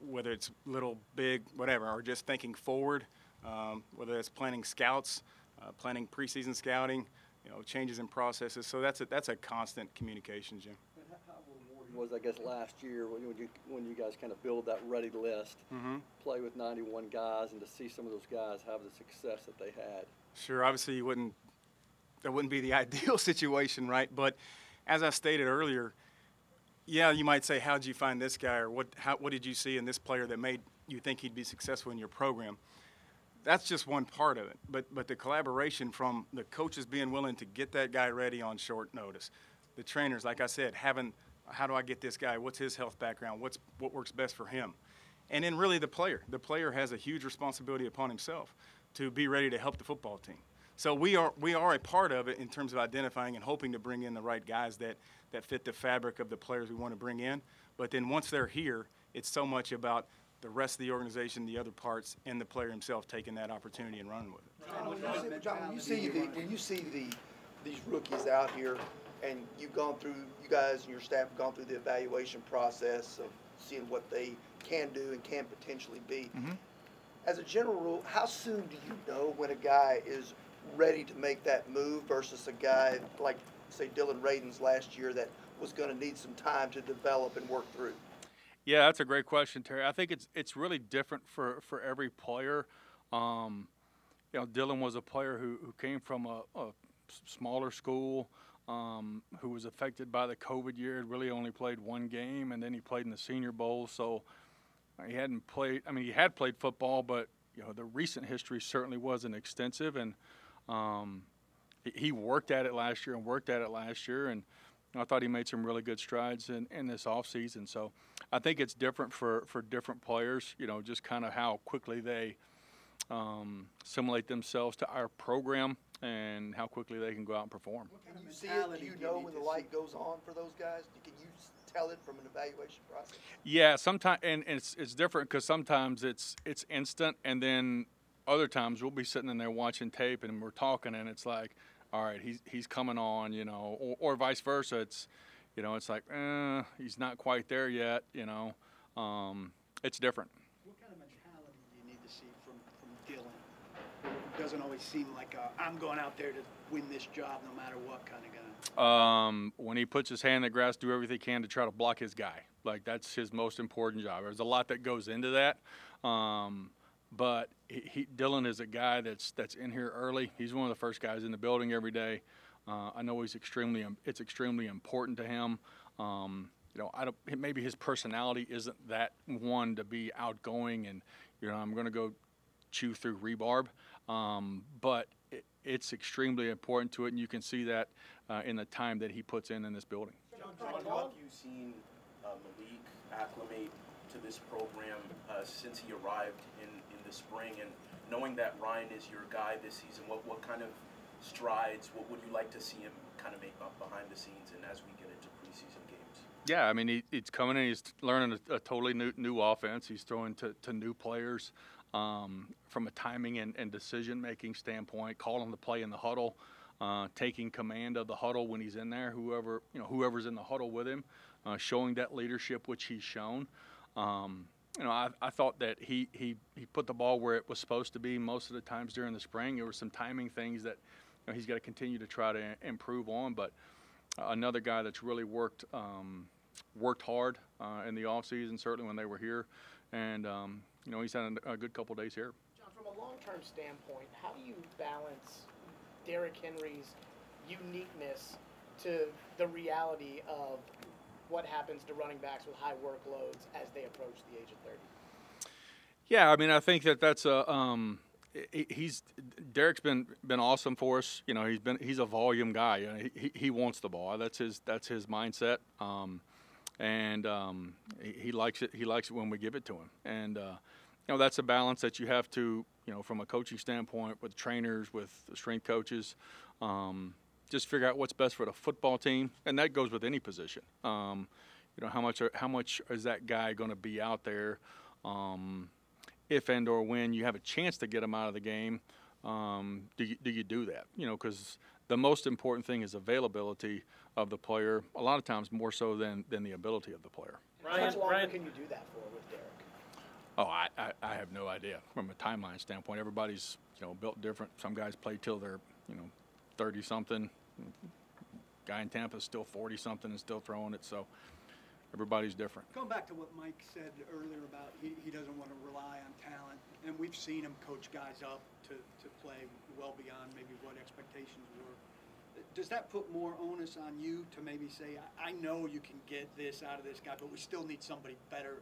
whether it's little, big, whatever, or just thinking forward. Um, whether it's planning scouts, uh, planning preseason scouting, you know, changes in processes. So that's a, that's a constant communication, Jim. And how rewarding was, I guess, last year when you, when you guys kind of build that ready list, mm-hmm. play with ninety-one guys, and to see some of those guys have the success that they had? Sure, obviously you wouldn't, that wouldn't be the ideal situation, right? But as I stated earlier, yeah, you might say, how did you find this guy, or what, how, what did you see in this player that made you think he'd be successful in your program? That's just one part of it, but but the collaboration from the coaches being willing to get that guy ready on short notice, the trainers, like I said, having, how do I get this guy? What's his health background? What's what works best for him? And then really the player. The player has a huge responsibility upon himself to be ready to help the football team. So we are we are a part of it in terms of identifying and hoping to bring in the right guys that that fit the fabric of the players we want to bring in. But then once they're here, it's so much about the rest of the organization, the other parts, and the player himself taking that opportunity and running with it. John, when you see, the, when you see the, these rookies out here, and you've gone through, you guys and your staff have gone through the evaluation process of seeing what they can do and can potentially be. Mm-hmm. As a general rule, how soon do you know when a guy is ready to make that move versus a guy like, say, Dylan Radins last year that was going to need some time to develop and work through? Yeah, that's a great question, Terry. I think it's it's really different for, for every player. Um, you know, Dylan was a player who, who came from a, a smaller school, um, who was affected by the COVID year, really only played one game, and then he played in the Senior Bowl. So he hadn't played – I mean, he had played football, but, you know, the recent history certainly wasn't extensive. And um, he worked at it last year and worked at it last year, and I thought he made some really good strides in, in this offseason. So I think it's different for, for different players, you know, just kind of how quickly they um, assimilate themselves to our program and how quickly they can go out and perform. Can you see it? Do you know when the light goes on for those guys? Can you tell it from an evaluation process? Yeah, sometimes, and it's it's different because sometimes it's it's instant, and then other times we'll be sitting in there watching tape and we're talking, and it's like, all right, he's he's coming on, you know, or, or vice versa. It's, you know, it's like, eh, he's not quite there yet, you know. Um, it's different. What kind of mentality do you need to see from, from Dylan? Doesn't always seem like a, I'm going out there to win this job no matter what kind of guy. Um, when he puts his hand in the grass, do everything he can to try to block his guy. Like, that's his most important job. There's a lot that goes into that. Um, but he, he, Dylan is a guy that's that's in here early. He's one of the first guys in the building every day. Uh, I know he's extremely it's extremely important to him. Um, you know, I don't, maybe his personality isn't that one to be outgoing and, you know, I'm going to go chew through rebarb. Um, but it, it's extremely important to it, and you can see that uh, in the time that he puts in in this building. John, how have you seen uh, Malik acclimate to this program uh, since he arrived in, in the spring? And knowing that Ryan is your guy this season, what, what kind of strides, what would you like to see him kind of make up behind the scenes and as we get into preseason games? Yeah, I mean, he, he's coming in, he's learning a, a totally new, new offense. He's throwing to, to new players. Um, from a timing and, and decision-making standpoint, calling the play in the huddle, uh, taking command of the huddle when he's in there, whoever, you know, whoever's in the huddle with him, uh, showing that leadership which he's shown. Um, you know, I, I thought that he, he, he put the ball where it was supposed to be most of the times during the spring. There were some timing things that, you know, he's got to continue to try to improve on. But uh, another guy that's really worked um, worked hard uh, in the offseason, certainly when they were here, and um, you know, he's had a good couple days here. John, from a long-term standpoint, how do you balance Derek Henry's uniqueness to the reality of what happens to running backs with high workloads as they approach the age of thirty? Yeah, I mean, I think that that's a um, – he's – Derek's been, been awesome for us. You know, he's been he's a volume guy. You know, he, he wants the ball. That's his, that's his mindset. Um And um, he, he likes it. He likes it when we give it to him. And, uh, you know, that's a balance that you have to, you know, from a coaching standpoint with trainers, with the strength coaches, um, just figure out what's best for the football team. And that goes with any position. Um, you know, how much, are, how much is that guy going to be out there? Um, if and or when you have a chance to get him out of the game, um, do you, do you do that? You know, because the most important thing is availability of the player, a lot of times more so than, than the ability of the player. Ryan, how much longer Ryan, can you do that for with Derek? Oh, I, I, I have no idea. From a timeline standpoint, everybody's, you know, built different. Some guys play till they're, you know, thirty-something. Guy in Tampa is still forty-something and still throwing it, so everybody's different. Going back to what Mike said earlier about he, he doesn't want to rely on talent, and we've seen him coach guys up to, to play well beyond maybe what expectations were. Does that put more onus on you to maybe say, I know you can get this out of this guy, but we still need somebody better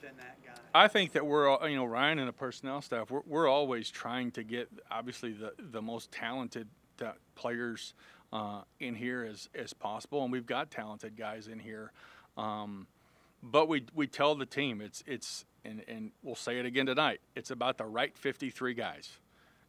than that guy? I think that we're, all, you know, Ryan and the personnel staff, we're, we're always trying to get, obviously, the, the most talented players uh, in here as, as possible, and we've got talented guys in here. Um, but we, we tell the team, it's, it's and, and we'll say it again tonight, it's about the right fifty-three guys.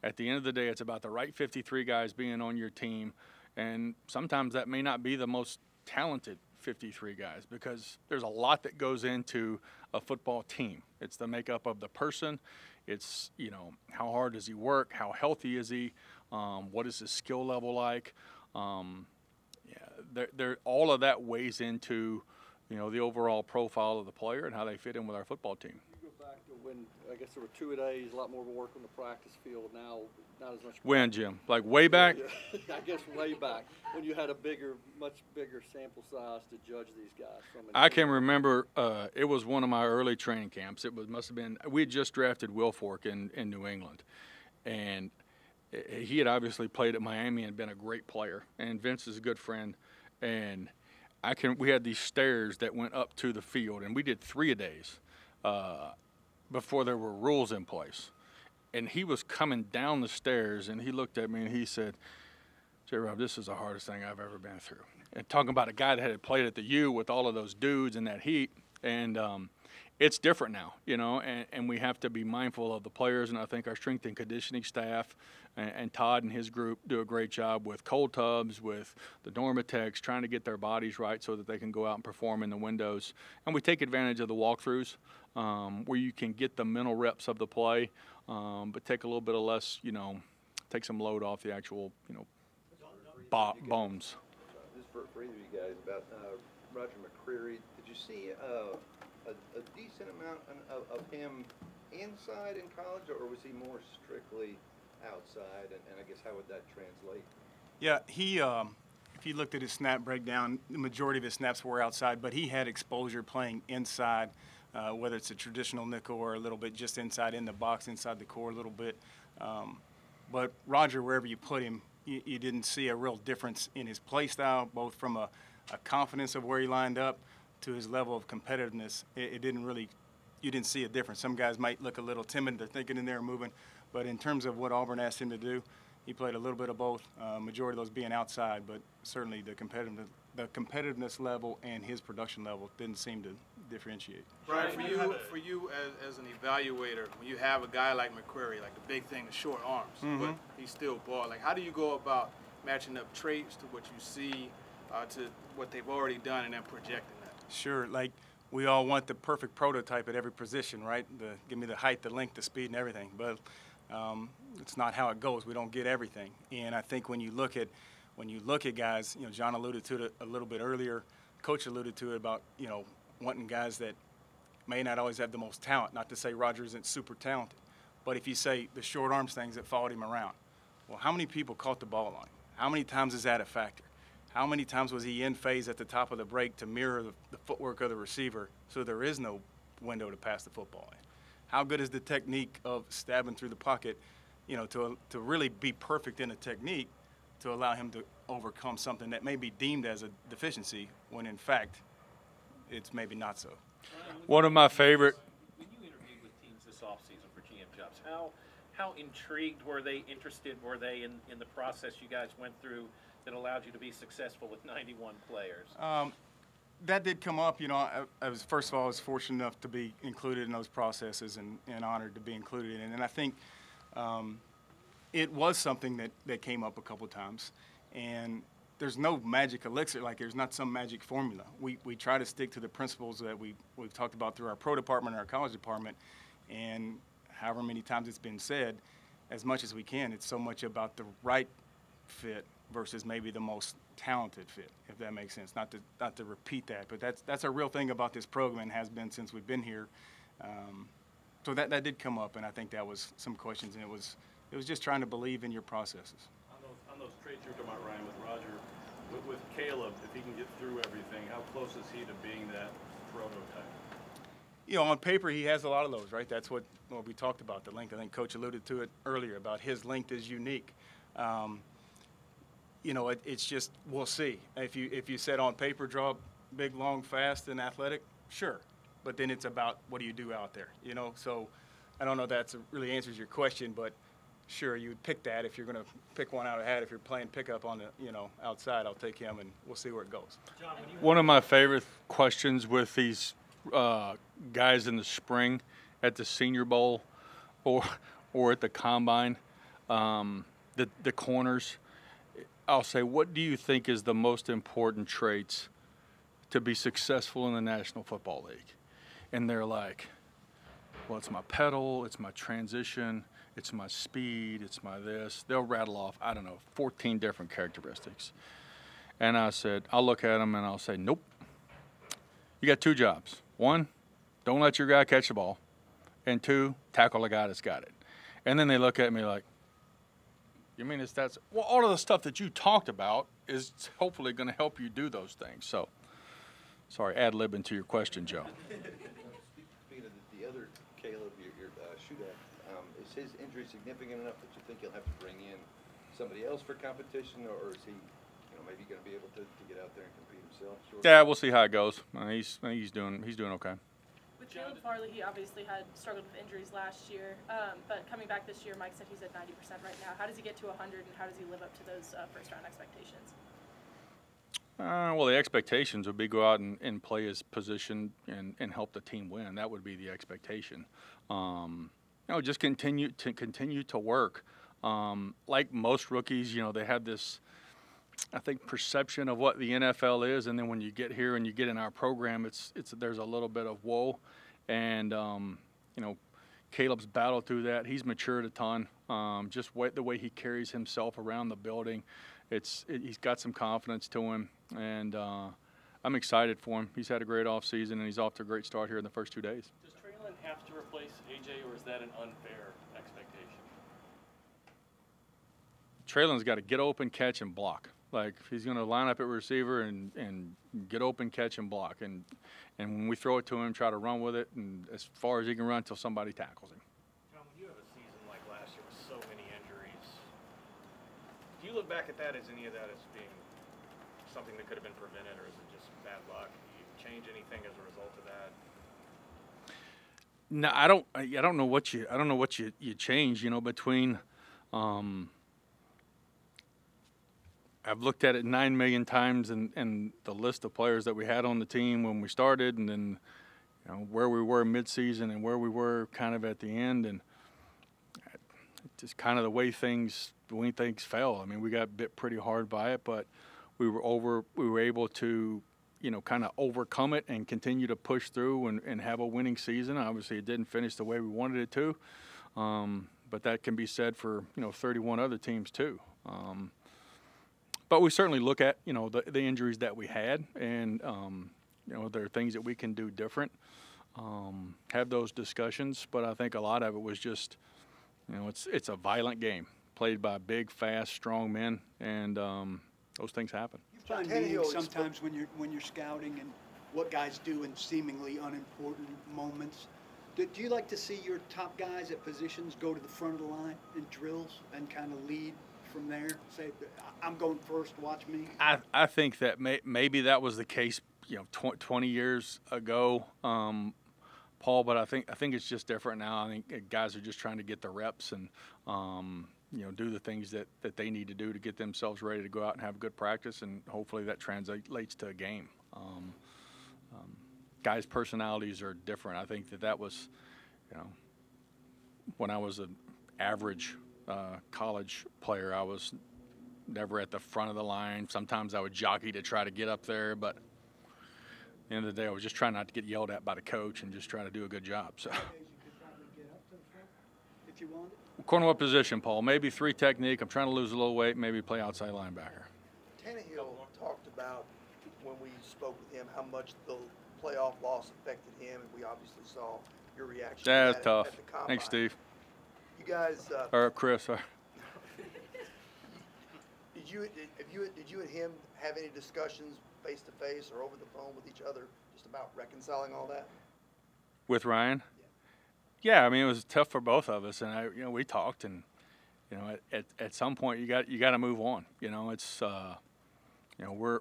At the end of the day, it's about the right fifty-three guys being on your team, and sometimes that may not be the most talented fifty-three guys because there's a lot that goes into a football team. It's the makeup of the person. It's, you know, how hard does he work? How healthy is he? Um, what is his skill level like? Um, yeah, they're, they're, all of that weighs into, you know, the overall profile of the player and how they fit in with our football team. You go back when I guess there were two a days, a lot more work on the practice field. Now, not as much. When, Jim? Like way back? Yeah, I guess way back when you had a bigger, much bigger sample size to judge these guys from. I can remember uh, it was one of my early training camps. It was must have been we had just drafted Wilfork in in New England, and he had obviously played at Miami and been a great player. And Vince is a good friend, and I can. We had these stairs that went up to the field, and we did three a days. Uh, before there were rules in place. And he was coming down the stairs, and he looked at me, and he said, J-Rob, this is the hardest thing I've ever been through. And talking about a guy that had played at the U with all of those dudes in that heat, and um, it's different now, you know, and, and we have to be mindful of the players, and I think our strength and conditioning staff and, and Todd and his group do a great job with cold tubs, with the Dormatex, trying to get their bodies right so that they can go out and perform in the windows. And we take advantage of the walkthroughs. Um, where you can get the mental reps of the play, um, but take a little bit of less, you know, take some load off the actual, you know, bo bones. Just for, for either of you guys, about uh, Roger McCreary, did you see uh, a, a decent amount of, of him inside in college, or was he more strictly outside, and, and I guess how would that translate? Yeah, he, um, if you looked at his snap breakdown, the majority of his snaps were outside, but he had exposure playing inside. Uh, whether it's a traditional nickel or a little bit just inside in the box, inside the core a little bit. Um, but Roger, wherever you put him, you, you didn't see a real difference in his play style, both from a, a confidence of where he lined up to his level of competitiveness. It, it didn't really, you didn't see a difference. Some guys might look a little timid, they're thinking in there and moving. But in terms of what Auburn asked him to do, he played a little bit of both, uh, majority of those being outside, but certainly the competitiveness. The competitiveness level and his production level didn't seem to differentiate. Brian, for you, for you as, as an evaluator, when you have a guy like McCreary, like the big thing, the short arms, mm-hmm. but he's still ball. Like, how do you go about matching up traits to what you see, uh, to what they've already done, and then projecting that? Sure. Like, we all want the perfect prototype at every position, right? The give me the height, the length, the speed, and everything. But um, it's not how it goes. We don't get everything. And I think when you look at When you look at guys, you know, John alluded to it a little bit earlier. Coach alluded to it about, you know, wanting guys that may not always have the most talent. Not to say Roger isn't super talented, but if you say the short arms things that followed him around, well, how many people caught the ball on him? How many times is that a factor? How many times was he in phase at the top of the break to mirror the, the footwork of the receiver so there is no window to pass the football in? How good is the technique of stabbing through the pocket, you know, to, to really be perfect in a technique to allow him to overcome something that may be deemed as a deficiency when, in fact, it's maybe not so. One of my favorite. When you interviewed with teams this offseason for G M jobs, how how intrigued were they, interested were they in, in the process you guys went through that allowed you to be successful with ninety-one players? Um, that did come up. You know, I, I was first of all, I was fortunate enough to be included in those processes and, and honored to be included in it. And I think um, it was something that, that came up a couple times, and there's no magic elixir. Like, there's not some magic formula. We, we try to stick to the principles that we, we've talked about through our pro department and our college department, and however many times it's been said, as much as we can, it's so much about the right fit versus maybe the most talented fit, if that makes sense. Not to, not to repeat that, but that's, that's a real thing about this program and has been since we've been here. Um, so that, that did come up, and I think that was some questions, and it was – It was just trying to believe in your processes. On those, on those traits you're talking about, Ryan, with Roger, with, with Caleb, if he can get through everything, how close is he to being that prototype? You know, on paper, he has a lot of those, right? That's what, what we talked about, the length. I think Coach alluded to it earlier about his length is unique. Um, you know, it, it's just, we'll see. If you, if you said on paper, draw big, long, fast, and athletic, sure. But then it's about what do you do out there, you know? So I don't know if that really answers your question, but sure, you would pick that if you're going to pick one out of a hat. If you're playing pickup on the, you know, outside, I'll take him, and we'll see where it goes. John, one of my favorite questions with these uh, guys in the spring at the Senior Bowl or or at the Combine, um, the the corners, I'll say, what do you think is the most important traits to be successful in the National Football League? And they're like, well, it's my pedal, it's my transition. It's my speed, it's my this. They'll rattle off, I don't know, fourteen different characteristics. And I said, I'll look at them and I'll say, nope. You got two jobs. One, don't let your guy catch the ball. and two, tackle a guy that's got it. And then they look at me like, you mean it's that? Well, all of the stuff that you talked about is hopefully going to help you do those things. So, sorry, ad-libbing to your question, Joe. Speaking of the other Caleb, your, your uh, shootout, um, is his injury significant enough that you think you'll have to bring in somebody else for competition, or is he, you know, maybe going to be able to, to get out there and compete himself? Short yeah, we'll see how it goes. Uh, he's he's doing he's doing okay. With Caleb Farley, he obviously had struggled with injuries last year, um, but coming back this year, Mike said he's at ninety percent right now. How does he get to one hundred, and how does he live up to those uh, first-round expectations? Uh, well, the expectations would be go out and, and play his position and, and help the team win. That would be the expectation. Um, you know, just continue to continue to work. Um, like most rookies, you know, they have this, I think, perception of what the N F L is, and then when you get here and you get in our program, it's it's there's a little bit of whoa, and um, you know, Caleb's battled through that. He's matured a ton. Um, just way, the way he carries himself around the building. It's it, he's got some confidence to him, and uh, I'm excited for him. He's had a great offseason, and he's off to a great start here in the first two days. Does Treylon have to replace A J, or is that an unfair expectation? Treylon's got to get open, catch, and block. Like, he's going to line up at receiver and, and get open, catch, and block. And, and when we throw it to him, try to run with it, and as far as he can run until somebody tackles him. Tom, when you have a season like last year with so many injuries, do you look back at that as any of that as being something that could have been prevented, or is it just bad luck? Do you change anything as a result of that? No, I don't. I don't know what you. I don't know what you you change. You know, between. Um, I've looked at it nine million times, and and the list of players that we had on the team when we started, and then, you know, where we were midseason and where we were kind of at the end, and just kind of the way things the way things fell. I mean, we got bit pretty hard by it, but we were over. We were able to, you know, kind of overcome it and continue to push through and, and have a winning season. Obviously, it didn't finish the way we wanted it to, um, but that can be said for, you know, thirty-one other teams too. Um, but we certainly look at, you know, the, the injuries that we had, and um, you know, there are things that we can do different. Um, have those discussions, but I think a lot of it was just, you know, it's it's a violent game played by big, fast, strong men, and um, those things happen. Sometimes when you're when you're scouting and what guys do in seemingly unimportant moments, do, do you like to see your top guys at positions go to the front of the line in drills and kind of lead from there? Say, I'm going first, watch me. I, I think that may, maybe that was the case, you know, tw twenty years ago, um, Paul. But I think I think it's just different now. I think guys are just trying to get the reps and. Um, you know, do the things that, that they need to do to get themselves ready to go out and have good practice, and hopefully that translates to a game. Um, um, guys' personalities are different. I think that that was, you know, when I was an average uh, college player, I was never at the front of the line. Sometimes I would jockey to try to get up there, but at the end of the day, I was just trying not to get yelled at by the coach and just trying to do a good job. So. If you wanted. Corner what position, Paul? Maybe three technique. I'm trying to lose a little weight. Maybe play outside linebacker. Tannehill talked about when we spoke with him how much the playoff loss affected him, and we obviously saw your reaction. That's tough. Thanks, Steve. You guys. Uh, or Chris. Or. did you did you did you and him have any discussions face to face or over the phone with each other just about reconciling all that? With Ryan. Yeah, I mean, it was tough for both of us, and I, you know, we talked, and you know, at, at some point you got you got to move on. You know, it's uh, you know, we're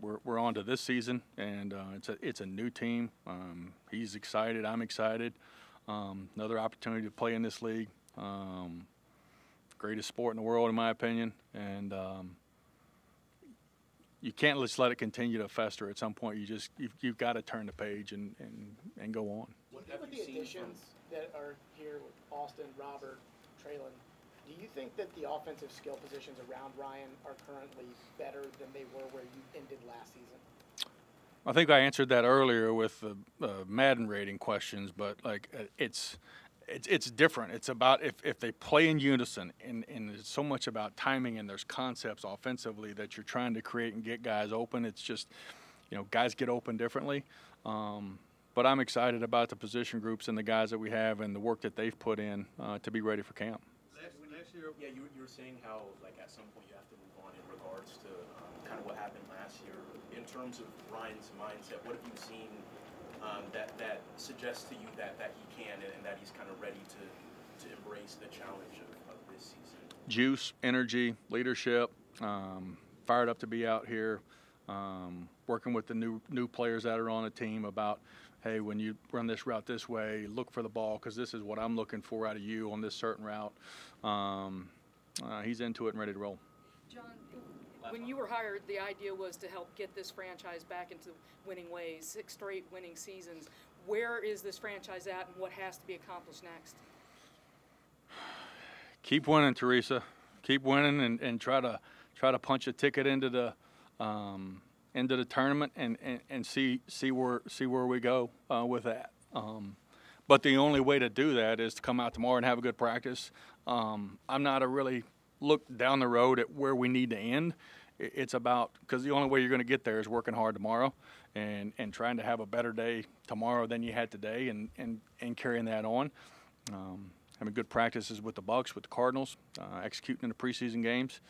we're we're on to this season, and uh, it's a it's a new team. Um, he's excited, I'm excited. Um, another opportunity to play in this league, um, greatest sport in the world in my opinion, and um, you can't just let it continue to fester. At some point, you just you've, you've got to turn the page and and and go on. What have you seen from that are here with Austin, Robert, Treylon, do you think that the offensive skill positions around Ryan are currently better than they were where you ended last season? I think I answered that earlier with the uh, Madden rating questions, but like it's it's it's different. It's about if, if they play in unison, and, and it's so much about timing, and there's concepts offensively that you're trying to create and get guys open. It's just, you know, guys get open differently. Um, But I'm excited about the position groups and the guys that we have and the work that they've put in uh, to be ready for camp. Next year, yeah, you, you were saying how, like, at some point you have to move on in regards to um, kind of what happened last year. In terms of Ryan's mindset, what have you seen um, that, that suggests to you that, that he can and, and that he's kind of ready to, to embrace the challenge of, of this season? Juice, energy, leadership, um, fired up to be out here, um, working with the new, new players that are on the team about, hey, when you run this route this way, look for the ball because this is what I'm looking for out of you on this certain route. Um, uh, he's into it and ready to roll. John, when you were hired, the idea was to help get this franchise back into winning ways, six straight winning seasons. Where is this franchise at and what has to be accomplished next? Keep winning, Teresa. Keep winning and, and try to try to punch a ticket into the um, – into the tournament and, and, and see see where see where we go uh, with that. Um, but the only way to do that is to come out tomorrow and have a good practice. Um, I'm not a really look down the road at where we need to end. It's about because the only way you're going to get there is working hard tomorrow and, and trying to have a better day tomorrow than you had today and, and, and carrying that on. Um, having good practices with the Bucks, with the Cardinals, uh, executing in the preseason games.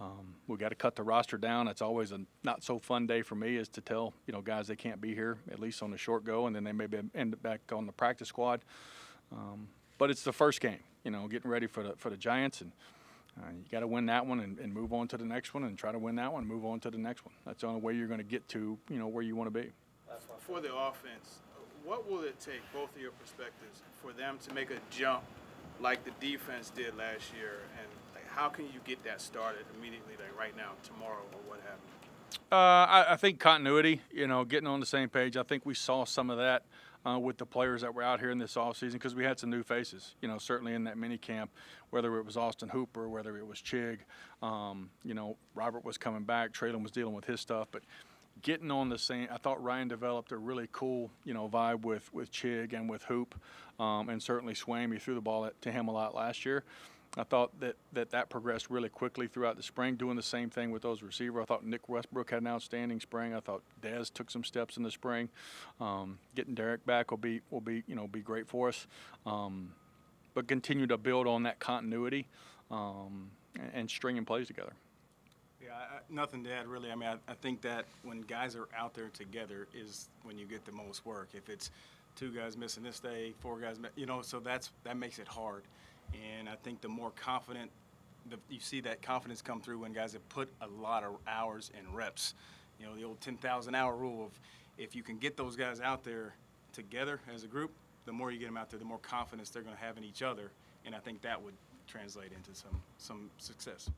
Um, we got to cut the roster down. It's always a not so fun day for me is to tell you know guys they can't be here at least on the short go, and then they maybe end up back on the practice squad. Um, but it's the first game, you know, getting ready for the for the Giants, and uh, you got to win that one and, and move on to the next one, and try to win that one, and move on to the next one. That's the only way you're going to get to you know where you want to be. For the offense, what will it take, both of your perspectives, for them to make a jump like the defense did last year? And how can you get that started immediately, like right now, tomorrow, or what have you? Uh, I, I think continuity, you know, getting on the same page. I think we saw some of that uh, with the players that were out here in this offseason because we had some new faces, you know, certainly in that mini camp, whether it was Austin Hooper, whether it was Chig, um, you know, Robert was coming back, Treylon was dealing with his stuff. But getting on the same, I thought Ryan developed a really cool, you know, vibe with, with Chig and with Hoop, um, and certainly Swaim. He threw the ball at, to him a lot last year. I thought that, that that progressed really quickly throughout the spring, doing the same thing with those receivers. I thought Nick Westbrook had an outstanding spring. I thought Dez took some steps in the spring. Um, getting Derek back will be will be you know be great for us, um, but continue to build on that continuity um, and, and stringing plays together. Yeah, I, nothing to add really. I mean, I, I think that when guys are out there together is when you get the most work. If it's two guys missing this day, four guys, you know, so that's that makes it hard. And I think the more confident the, you see that confidence come through when guys have put a lot of hours and reps. You know, the old ten thousand hour rule of if you can get those guys out there together as a group, the more you get them out there, the more confidence they're going to have in each other. And I think that would translate into some, some success.